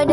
It's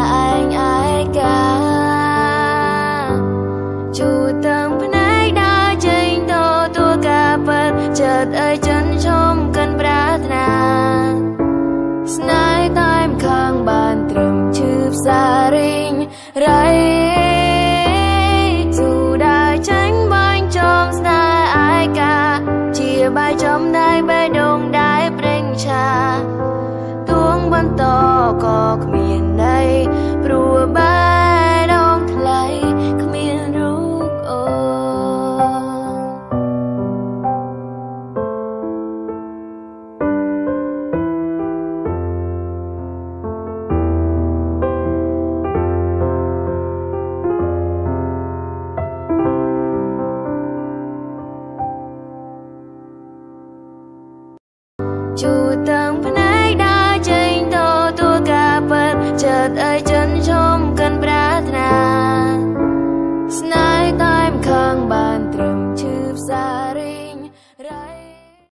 not